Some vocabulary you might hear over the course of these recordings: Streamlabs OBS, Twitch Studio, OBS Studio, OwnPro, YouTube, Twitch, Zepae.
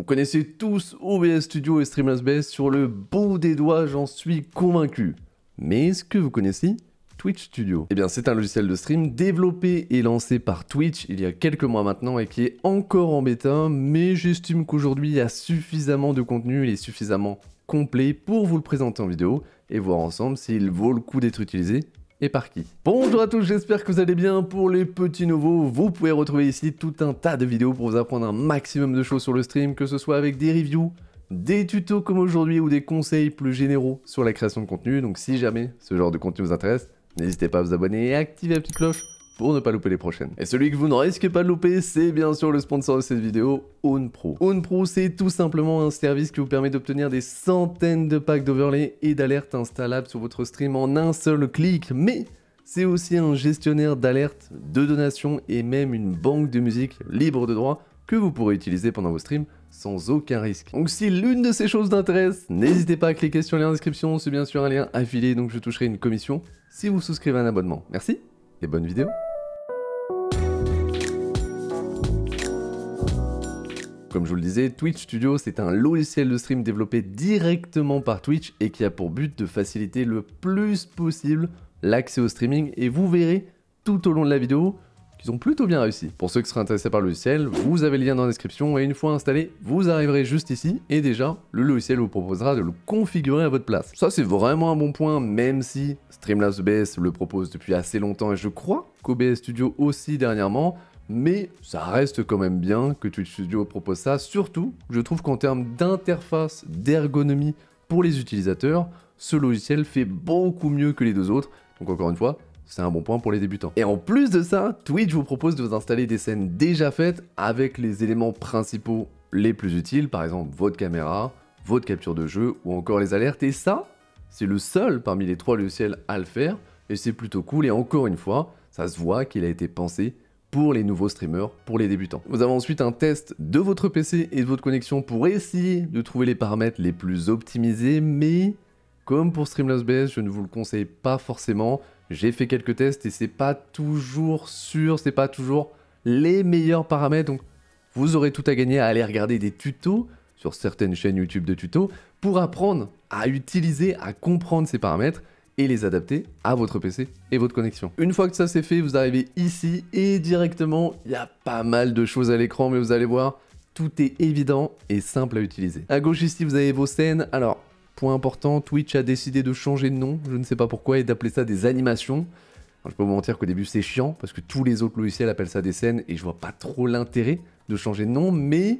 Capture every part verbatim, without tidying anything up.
Vous connaissez tous O B S Studio et Streamlabs O B S sur le bout des doigts, j'en suis convaincu. Mais est-ce que vous connaissez Twitch Studio? Eh bien, c'est un logiciel de stream développé et lancé par Twitch il y a quelques mois maintenant et qui est encore en bêta, mais j'estime qu'aujourd'hui il y a suffisamment de contenu, il est suffisamment complet pour vous le présenter en vidéo et voir ensemble s'il vaut le coup d'être utilisé. Et par qui? Bonjour à tous, j'espère que vous allez bien. Pour les petits nouveaux, vous pouvez retrouver ici tout un tas de vidéos pour vous apprendre un maximum de choses sur le stream, que ce soit avec des reviews, des tutos comme aujourd'hui ou des conseils plus généraux sur la création de contenu. Donc si jamais ce genre de contenu vous intéresse, n'hésitez pas à vous abonner et à activer la petite cloche pour ne pas louper les prochaines. Et celui que vous ne risquez pas de louper, c'est bien sûr le sponsor de cette vidéo, OwnPro. OwnPro, c'est tout simplement un service qui vous permet d'obtenir des centaines de packs d'overlays et d'alertes installables sur votre stream en un seul clic. Mais c'est aussi un gestionnaire d'alertes, de donations et même une banque de musique libre de droit que vous pourrez utiliser pendant vos streams sans aucun risque. Donc si l'une de ces choses vous intéresse, n'hésitez pas à cliquer sur le lien d'inscription, c'est bien sûr un lien affilié donc je toucherai une commission si vous souscrivez à un abonnement. Merci et bonne vidéo. Comme je vous le disais, Twitch Studio, c'est un logiciel de stream développé directement par Twitch et qui a pour but de faciliter le plus possible l'accès au streaming. Et vous verrez tout au long de la vidéo qu'ils ont plutôt bien réussi. Pour ceux qui seraient intéressés par le logiciel, vous avez le lien dans la description et une fois installé, vous arriverez juste ici et déjà, le logiciel vous proposera de le configurer à votre place. Ça, c'est vraiment un bon point, même si Streamlabs O B S le propose depuis assez longtemps et je crois qu'O B S Studio aussi dernièrement. Mais ça reste quand même bien que Twitch Studio propose ça, surtout je trouve qu'en termes d'interface, d'ergonomie pour les utilisateurs, ce logiciel fait beaucoup mieux que les deux autres, donc encore une fois, c'est un bon point pour les débutants. Et en plus de ça, Twitch vous propose de vous installer des scènes déjà faites avec les éléments principaux les plus utiles, par exemple votre caméra, votre capture de jeu ou encore les alertes, et ça, c'est le seul parmi les trois logiciels à le faire, et c'est plutôt cool, et encore une fois, ça se voit qu'il a été pensé pour les nouveaux streamers, pour les débutants. Vous avez ensuite un test de votre P C et de votre connexion pour essayer de trouver les paramètres les plus optimisés, mais comme pour Streamlabs O B S, je ne vous le conseille pas forcément. J'ai fait quelques tests et c'est pas toujours sûr, c'est pas toujours les meilleurs paramètres, donc vous aurez tout à gagner à aller regarder des tutos sur certaines chaînes YouTube de tutos pour apprendre à utiliser, à comprendre ces paramètres et les adapter à votre P C et votre connexion. Une fois que ça c'est fait, vous arrivez ici et directement, il y a pas mal de choses à l'écran, mais vous allez voir, tout est évident et simple à utiliser. À gauche ici, vous avez vos scènes. Alors, point important, Twitch a décidé de changer de nom, je ne sais pas pourquoi, et d'appeler ça des animations. Alors, je peux vous mentir qu'au début c'est chiant, parce que tous les autres logiciels appellent ça des scènes, et je vois pas trop l'intérêt de changer de nom, mais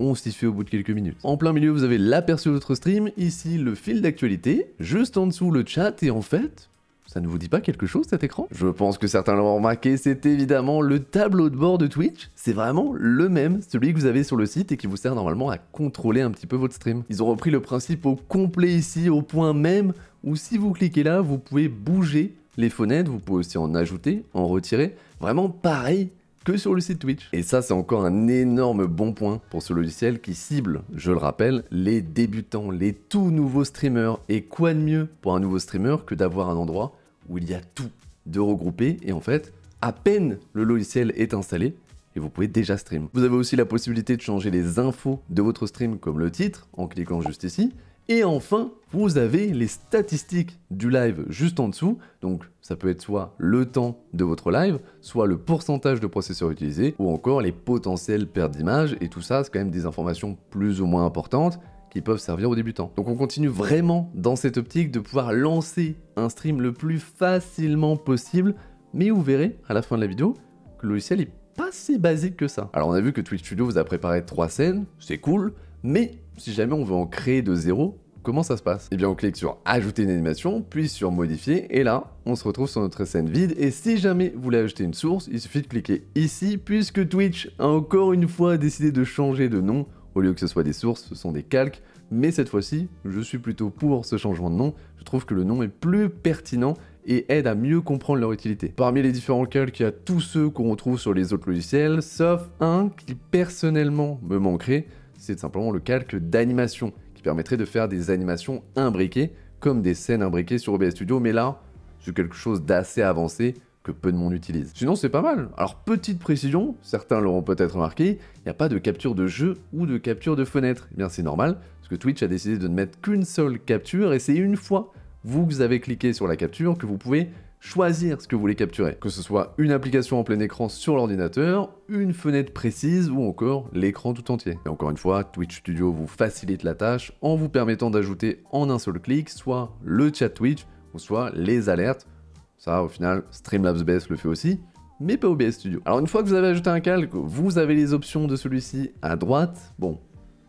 on s'y fait au bout de quelques minutes. En plein milieu, vous avez l'aperçu de votre stream, ici le fil d'actualité, juste en dessous le chat, et en fait, ça ne vous dit pas quelque chose cet écran? Je pense que certains l'ont remarqué, c'est évidemment le tableau de bord de Twitch, c'est vraiment le même, celui que vous avez sur le site et qui vous sert normalement à contrôler un petit peu votre stream. Ils ont repris le principe au complet ici, au point même, où si vous cliquez là, vous pouvez bouger les fenêtres, vous pouvez aussi en ajouter, en retirer, vraiment pareil que sur le site Twitch. Et ça, c'est encore un énorme bon point pour ce logiciel qui cible, je le rappelle, les débutants, les tout nouveaux streamers. Et quoi de mieux pour un nouveau streamer que d'avoir un endroit où il y a tout de regroupé et en fait, à peine le logiciel est installé et vous pouvez déjà stream. Vous avez aussi la possibilité de changer les infos de votre stream comme le titre en cliquant juste ici. Et enfin, vous avez les statistiques du live juste en dessous. Donc, ça peut être soit le temps de votre live, soit le pourcentage de processeurs utilisés, ou encore les potentielles pertes d'images. Et tout ça, c'est quand même des informations plus ou moins importantes qui peuvent servir aux débutants. Donc, on continue vraiment dans cette optique de pouvoir lancer un stream le plus facilement possible. Mais vous verrez à la fin de la vidéo que le logiciel n'est pas si basique que ça. Alors, on a vu que Twitch Studio vous a préparé trois scènes, c'est cool, mais si jamais on veut en créer de zéro, comment ça se passe? Eh bien, on clique sur ajouter une animation, puis sur modifier, et là, on se retrouve sur notre scène vide. Et si jamais vous voulez ajouter une source, il suffit de cliquer ici, puisque Twitch a encore une fois décidé de changer de nom. Au lieu que ce soit des sources, ce sont des calques. Mais cette fois-ci, je suis plutôt pour ce changement de nom. Je trouve que le nom est plus pertinent et aide à mieux comprendre leur utilité. Parmi les différents calques, il y a tous ceux qu'on retrouve sur les autres logiciels, sauf un qui personnellement me manquerait. C'est simplement le calque d'animation qui permettrait de faire des animations imbriquées, comme des scènes imbriquées sur O B S Studio. Mais là, c'est quelque chose d'assez avancé. que peu de monde utilise. Sinon, c'est pas mal. Alors, petite précision, certains l'auront peut-être remarqué, il n'y a pas de capture de jeu ou de capture de fenêtre. Eh bien, c'est normal, parce que Twitch a décidé de ne mettre qu'une seule capture, et c'est une fois vous que vous avez cliqué sur la capture que vous pouvez choisir ce que vous voulez capturer. Que ce soit une application en plein écran sur l'ordinateur, une fenêtre précise ou encore l'écran tout entier. Et encore une fois, Twitch Studio vous facilite la tâche en vous permettant d'ajouter en un seul clic soit le chat Twitch ou soit les alertes. Ça, au final, Streamlabs O B S le fait aussi, mais pas O B S Studio. Alors une fois que vous avez ajouté un calque, vous avez les options de celui-ci à droite. Bon,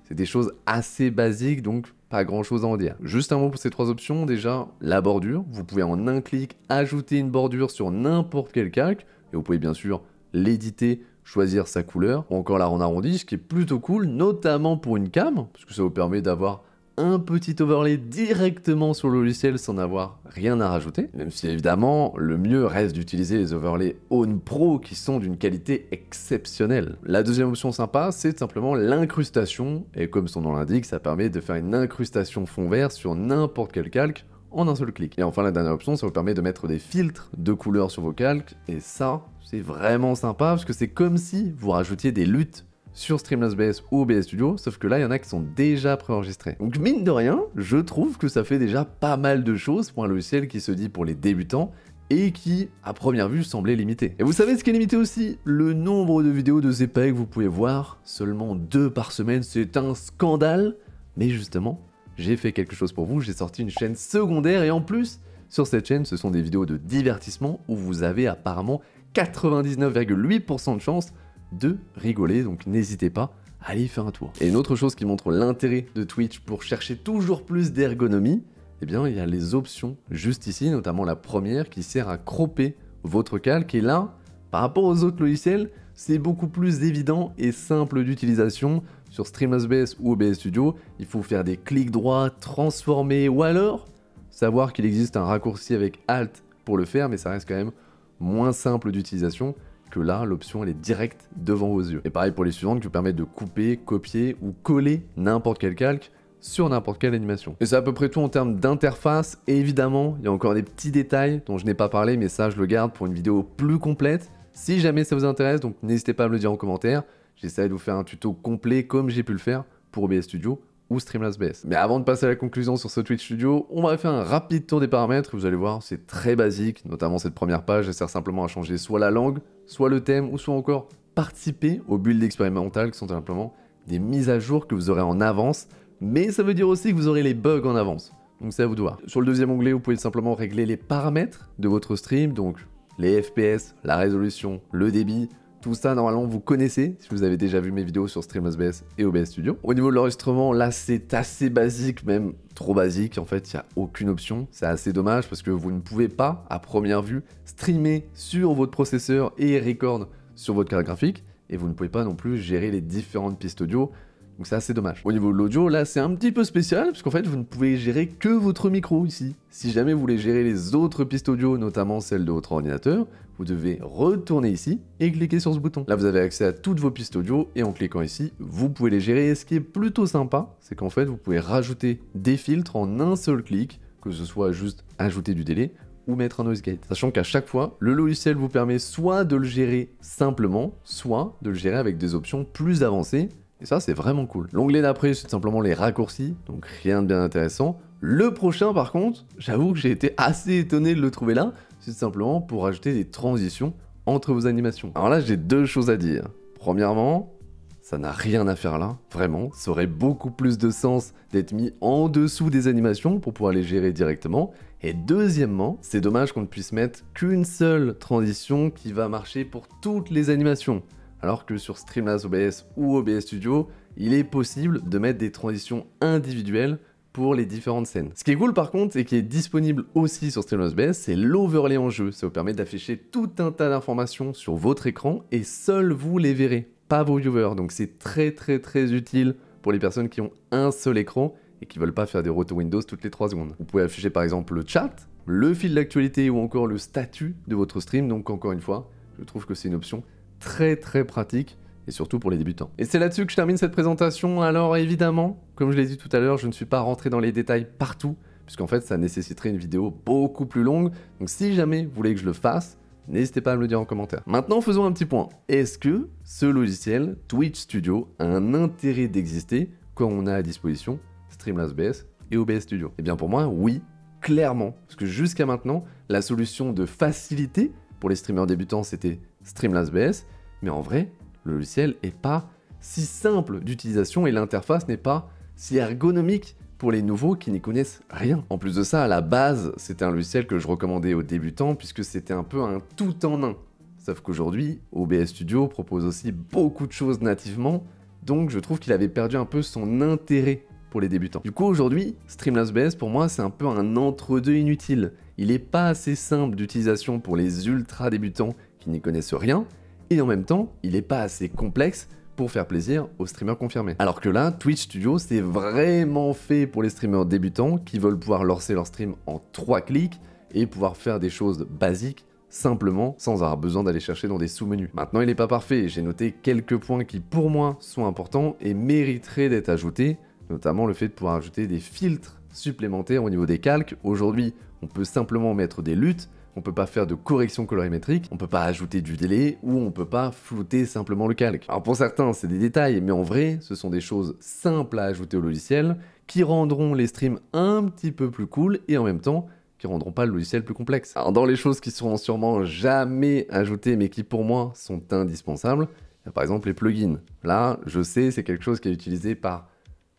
c'est des choses assez basiques, donc pas grand chose à en dire. Juste un mot pour ces trois options, déjà la bordure, vous pouvez en un clic ajouter une bordure sur n'importe quel calque, et vous pouvez bien sûr l'éditer, choisir sa couleur, ou encore la rendre arrondie, ce qui est plutôt cool, notamment pour une cam, parce que ça vous permet d'avoir un petit overlay directement sur le logiciel sans avoir rien à rajouter, même si évidemment le mieux reste d'utiliser les overlays OwnPro qui sont d'une qualité exceptionnelle. La deuxième option sympa, c'est simplement l'incrustation, et comme son nom l'indique, ça permet de faire une incrustation fond vert sur n'importe quel calque en un seul clic. Et enfin la dernière option, ça vous permet de mettre des filtres de couleurs sur vos calques, et ça c'est vraiment sympa parce que c'est comme si vous rajoutiez des luttes sur Streamlabs O B S ou O B S Studio, sauf que là, il y en a qui sont déjà préenregistrés. Donc mine de rien, je trouve que ça fait déjà pas mal de choses pour un logiciel qui se dit pour les débutants et qui, à première vue, semblait limité. Et vous savez ce qui est limité aussi? Le nombre de vidéos de Zepae que vous pouvez voir, seulement deux par semaine, c'est un scandale. Mais justement, j'ai fait quelque chose pour vous, j'ai sorti une chaîne secondaire et en plus, sur cette chaîne, ce sont des vidéos de divertissement où vous avez apparemment quatre-vingt-dix-neuf virgule huit pour cent de chance de rigoler, donc n'hésitez pas à aller y faire un tour. Et une autre chose qui montre l'intérêt de Twitch pour chercher toujours plus d'ergonomie, eh bien il y a les options juste ici, notamment la première qui sert à cropper votre calque, et là, par rapport aux autres logiciels, c'est beaucoup plus évident et simple d'utilisation. Sur Streamlabs O B S ou O B S Studio, il faut faire des clics droits, transformer, ou alors savoir qu'il existe un raccourci avec Alt pour le faire, mais ça reste quand même moins simple d'utilisation. Que là, l'option elle est directe devant vos yeux. Et pareil pour les suivantes qui vous permettent de couper, copier ou coller n'importe quel calque sur n'importe quelle animation. Et c'est à peu près tout en termes d'interface. Et évidemment, il y a encore des petits détails dont je n'ai pas parlé, mais ça je le garde pour une vidéo plus complète. Si jamais ça vous intéresse, donc n'hésitez pas à me le dire en commentaire. J'essaierai de vous faire un tuto complet comme j'ai pu le faire pour O B S Studio ou Streamlabs O B S. Mais avant de passer à la conclusion sur ce Twitch Studio, on va faire un rapide tour des paramètres. Vous allez voir, c'est très basique, notamment cette première page, elle sert simplement à changer soit la langue, soit le thème, ou soit encore participer aux builds expérimentales qui sont tout simplement des mises à jour que vous aurez en avance, mais ça veut dire aussi que vous aurez les bugs en avance, donc c'est à vous de voir. Sur le deuxième onglet, vous pouvez simplement régler les paramètres de votre stream, donc les F P S, la résolution, le débit, tout ça normalement vous connaissez si vous avez déjà vu mes vidéos sur Streamlabs O B S et O B S Studio. Au niveau de l'enregistrement, là c'est assez basique, même trop basique, en fait il n'y a aucune option. C'est assez dommage parce que vous ne pouvez pas à première vue streamer sur votre processeur et record sur votre carte graphique, et vous ne pouvez pas non plus gérer les différentes pistes audio, donc c'est assez dommage. Au niveau de l'audio, là c'est un petit peu spécial parce qu'en fait vous ne pouvez gérer que votre micro ici. Si jamais vous voulez gérer les autres pistes audio, notamment celles de votre ordinateur, vous devez retourner ici et cliquer sur ce bouton. Là, vous avez accès à toutes vos pistes audio et en cliquant ici, vous pouvez les gérer. Et ce qui est plutôt sympa, c'est qu'en fait, vous pouvez rajouter des filtres en un seul clic, que ce soit juste ajouter du délai ou mettre un noise gate. Sachant qu'à chaque fois, le logiciel vous permet soit de le gérer simplement, soit de le gérer avec des options plus avancées. Et ça, c'est vraiment cool. L'onglet d'après, c'est simplement les raccourcis, donc rien de bien intéressant. Le prochain, par contre, j'avoue que j'ai été assez étonné de le trouver là. C'est simplement pour ajouter des transitions entre vos animations. Alors là, j'ai deux choses à dire. Premièrement, ça n'a rien à faire là, vraiment. Ça aurait beaucoup plus de sens d'être mis en dessous des animations pour pouvoir les gérer directement. Et deuxièmement, c'est dommage qu'on ne puisse mettre qu'une seule transition qui va marcher pour toutes les animations. Alors que sur Streamlabs O B S ou O B S Studio, il est possible de mettre des transitions individuelles pour les différentes scènes. Ce qui est cool par contre, et qui est disponible aussi sur Streamlabs O B S, c'est l'overlay en jeu. Ça vous permet d'afficher tout un tas d'informations sur votre écran et seuls vous les verrez, pas vos viewers. Donc c'est très très très utile pour les personnes qui ont un seul écran et qui veulent pas faire des rotos Windows toutes les trois secondes. Vous pouvez afficher par exemple le chat, le fil d'actualité ou encore le statut de votre stream. Donc encore une fois, je trouve que c'est une option très très pratique et surtout pour les débutants. Et c'est là-dessus que je termine cette présentation. Alors évidemment, comme je l'ai dit tout à l'heure, je ne suis pas rentré dans les détails partout, puisqu'en fait ça nécessiterait une vidéo beaucoup plus longue. Donc si jamais vous voulez que je le fasse, N'hésitez pas à me le dire en commentaire. Maintenant, faisons un petit point. Est-ce que ce logiciel Twitch Studio a un intérêt d'exister quand on a à disposition Streamlabs O B S et O B S Studio? Eh bien pour moi, oui, clairement. Parce que jusqu'à maintenant, la solution de facilité pour les streamers débutants, c'était Streamlabs O B S. Mais en vrai, le logiciel n'est pas si simple d'utilisation et l'interface n'est pas si ergonomique pour les nouveaux qui n'y connaissent rien. En plus de ça, à la base, c'était un logiciel que je recommandais aux débutants puisque c'était un peu un tout en un. Sauf qu'aujourd'hui, O B S Studio propose aussi beaucoup de choses nativement, donc je trouve qu'il avait perdu un peu son intérêt pour les débutants. Du coup, aujourd'hui, Streamlabs O B S, pour moi, c'est un peu un entre-deux inutile. Il n'est pas assez simple d'utilisation pour les ultra-débutants qui n'y connaissent rien, et en même temps, il n'est pas assez complexe pour faire plaisir aux streamers confirmés. Alors que là, Twitch Studio, c'est vraiment fait pour les streamers débutants qui veulent pouvoir lancer leur stream en trois clics et pouvoir faire des choses basiques simplement sans avoir besoin d'aller chercher dans des sous-menus. Maintenant, il n'est pas parfait. J'ai noté quelques points qui, pour moi, sont importants et mériteraient d'être ajoutés, notamment le fait de pouvoir ajouter des filtres supplémentaires au niveau des calques. Aujourd'hui, on peut simplement mettre des luttes. On peut pas faire de correction colorimétrique, on peut pas ajouter du délai ou on peut pas flouter simplement le calque. Alors pour certains, c'est des détails, mais en vrai, ce sont des choses simples à ajouter au logiciel qui rendront les streams un petit peu plus cool et en même temps, qui rendront pas le logiciel plus complexe. Alors dans les choses qui seront sûrement jamais ajoutées, mais qui pour moi sont indispensables, il y a par exemple les plugins. Là, je sais, c'est quelque chose qui est utilisé par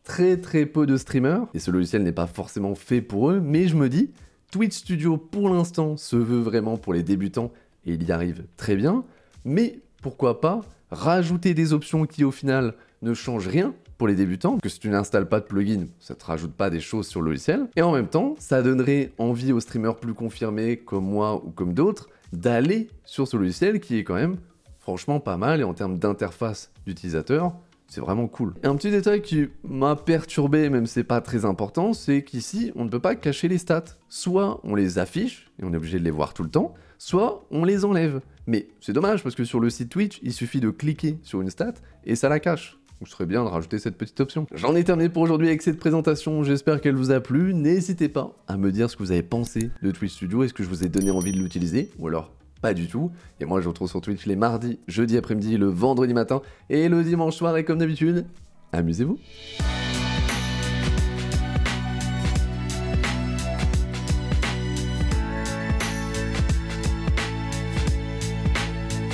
très très peu de streamers et ce logiciel n'est pas forcément fait pour eux, mais je me dis, Twitch Studio, pour l'instant, se veut vraiment pour les débutants et il y arrive très bien. Mais pourquoi pas rajouter des options qui, au final, ne changent rien pour les débutants. Que si tu n'installes pas de plugin, ça ne te rajoute pas des choses sur le logiciel. Et en même temps, ça donnerait envie aux streamers plus confirmés, comme moi ou comme d'autres, d'aller sur ce logiciel qui est quand même franchement pas mal. Et en termes d'interface d'utilisateur, c'est vraiment cool. Et un petit détail qui m'a perturbé, même si c'est pas très important, c'est qu'ici, on ne peut pas cacher les stats. Soit on les affiche, et on est obligé de les voir tout le temps, soit on les enlève. Mais c'est dommage, parce que sur le site Twitch, il suffit de cliquer sur une stat, et ça la cache. Donc ce serait bien de rajouter cette petite option. J'en ai terminé pour aujourd'hui avec cette présentation, j'espère qu'elle vous a plu. N'hésitez pas à me dire ce que vous avez pensé de Twitch Studio, est-ce que je vous ai donné envie de l'utiliser, ou alors pas du tout. Et moi, je vous retrouve sur Twitch les mardis, jeudi après-midi, le vendredi matin et le dimanche soir. Et comme d'habitude, amusez-vous.